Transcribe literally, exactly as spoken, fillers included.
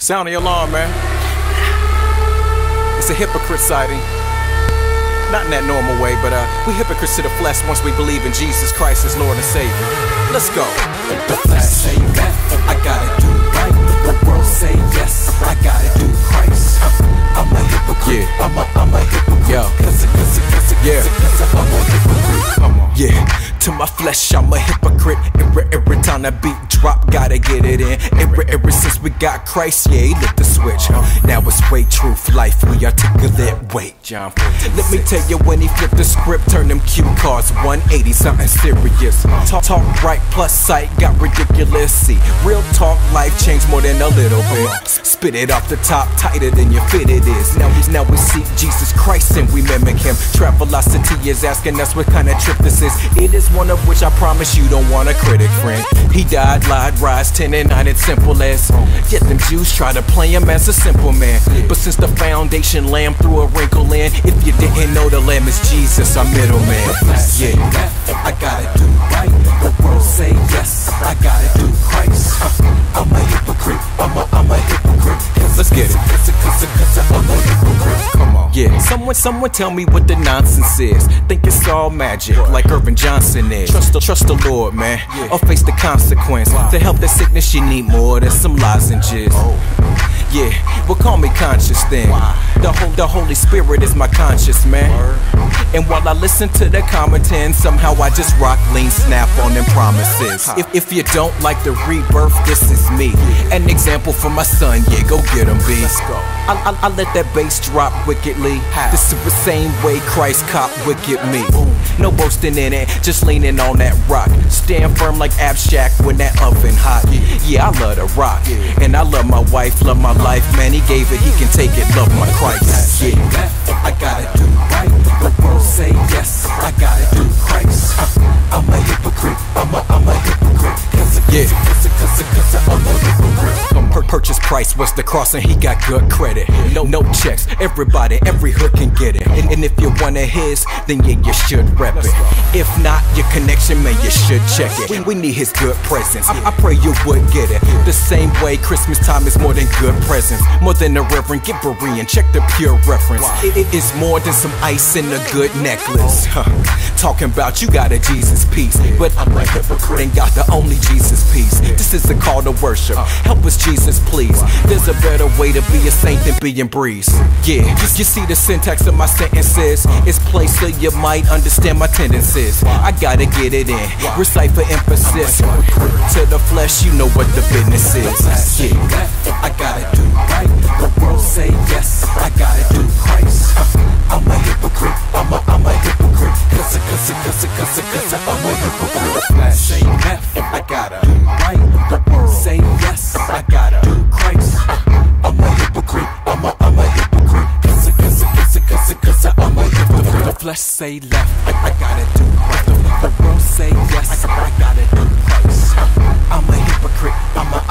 Sound the alarm, man. It's a hypocrite sighting. Not in that normal way, but uh, we hypocrites to the flesh once we believe in Jesus Christ as Lord and Savior. Let's go. The flesh say that I gotta do right. The world say yes, I gotta do Christ. I'm a hypocrite. Yeah. I'm a, I'm a hypocrite. Yo. Cause, cause, cause, cause, yeah. Cause I'm a hypocrite. Come on. Yeah. To my flesh, I'm a hypocrite. Every, every time that beat drop, gotta get it in. Every, every since we got Christ, yeah, he lit the switch. Now it's way, truth, life, we articulate, wait, John. Let me tell you, when he flipped the script, turned them cue cards one eighty, something serious. Talk, talk right, plus sight, got ridiculous. See, real talk, life changed more than a little bit. Spit it off the top, tighter than your fit it is. Now, now we seek Jesus Christ and we mimic him. Travelocity is asking us what kind of trip this is. It is one of which I promise you don't want a critic, friend. He died, lied, rise, ten and nine, it's simple as. Yet them Jews try to play him as a simple man. But since the foundation, lamb threw a wrinkle in. If you didn't know, the lamb is Jesus, our middleman. Yeah, I gotta do right. The world say yes, I gotta do Christ. I'm a hypocrite, I'm a, I'm a hypocrite. Let's get it. Come on. Yeah, someone, someone tell me what the nonsense is. Think it's all magic, like Urban Johnson. Trust the, trust the Lord, man, yeah. Or face the consequence. Wow. To help that sickness, you need more than some lozenges. Oh. Yeah, well, call me conscious then. Wow. The, whole, the Holy Spirit is my conscience, man. Word. And while I listen to the commenting, somehow I just rock, lean, snap on them promises. If, if you don't like the rebirth, this is me. An example for my son, yeah, go get him, B. Let's go. I, I, I let that bass drop wickedly. How? This is the same way Christ cop wicked me. No boasting in it, just leaning on that rock. Stand firm like Abshach when that oven hot. Yeah, I love to rock. And I love my wife, love my life. Man, he gave it, he can take it, love my Christ. Yeah, I gotta do right. The world say yes, I gotta do Christ. I'm a hypocrite, I'm a, I'm a hypocrite. Yeah, I'm a hypocrite. Purchase price was the cross and he got good credit. No, no checks, everybody, every hood can get it. And, and if you're one of his, then yeah, you should rep it. If not, your connection, man, you should check it. We, we need his good presence, I, I pray you would get it. The same way Christmas time is more than good presents. More than a reverend, get Berean, check the pure reference. It, it is more than some ice in a good necklace. Huh. Talking about you got a Jesus piece, but I'm a hypocrite and got the only Jesus piece. This is a call to worship, help us Jesus please. There's a better way to be a saint than being breeze. Yeah, you see the syntax of my sentences. It's placed so you might understand my tendencies. I gotta get it in, recite for emphasis. To the flesh, you know what the business is. Yeah, I gotta do right. The world say yes, I gotta do Christ. I'm a hypocrite, I'm a, I'm a hypocrite. Cause, cause, cause, cause, cause, I'm a hypocrite. Flash say left, I gotta do right. The world say yes, I gotta do Christ. I'm a hypocrite, I'm a, I'm a hypocrite. Cause, cause, cause, cause, cause, I'm a hypocrite. The flesh say left, I gotta do right. The world say yes, I gotta do Christ. I'm a hypocrite, I'm a